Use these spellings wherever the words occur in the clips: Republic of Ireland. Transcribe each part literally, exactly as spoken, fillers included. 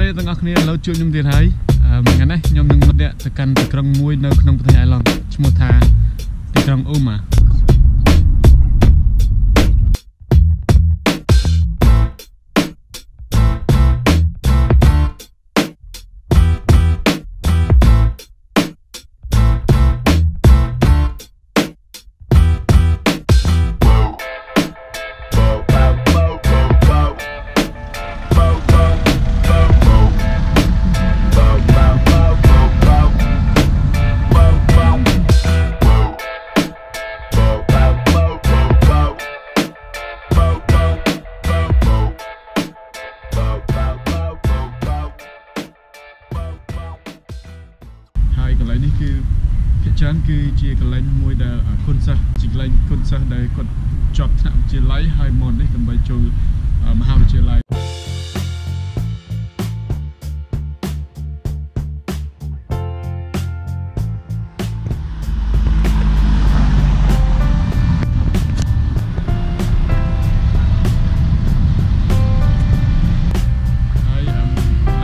ស្រីទាំងអស់គ្នាឥឡូវជួយខ្ញុំទៀតហើយថ្ងៃនេះខ្ញុំនឹងមកអ្នកទៅកាន់ទីក្រុងមួយនៅក្នុងប្រទេសអាយឡង់ឈ្មោះថាទីក្រុងអ៊ូម៉ាចានគឺជាកន្លែងមួយដែលគុណសិស្សជាកន្លែងគុណសិស្សដែលគាត់ជាប់ថ្នាក់វិទ្យាល័យហើយមកនេះដើម្បីចូលមហាវិទ្យាល័យ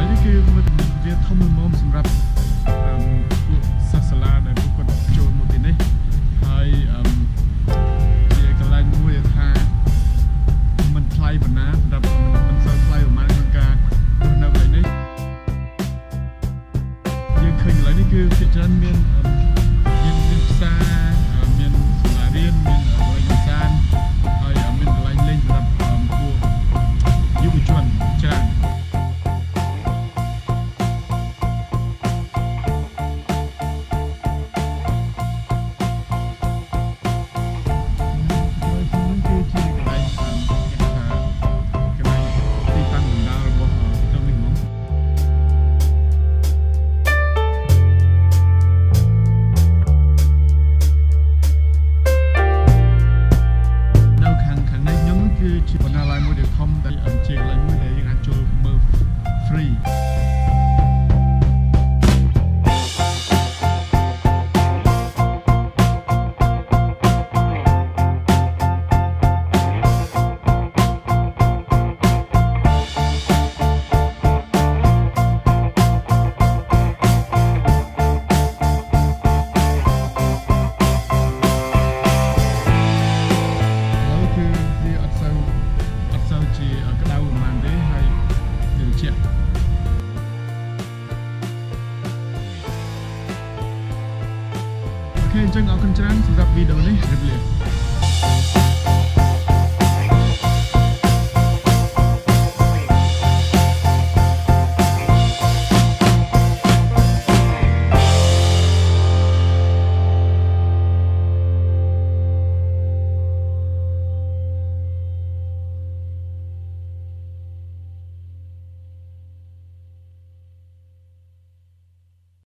អញ្ចឹងអរគុណច្រើនសម្រាប់វីដេអូនេះជម្រាបលា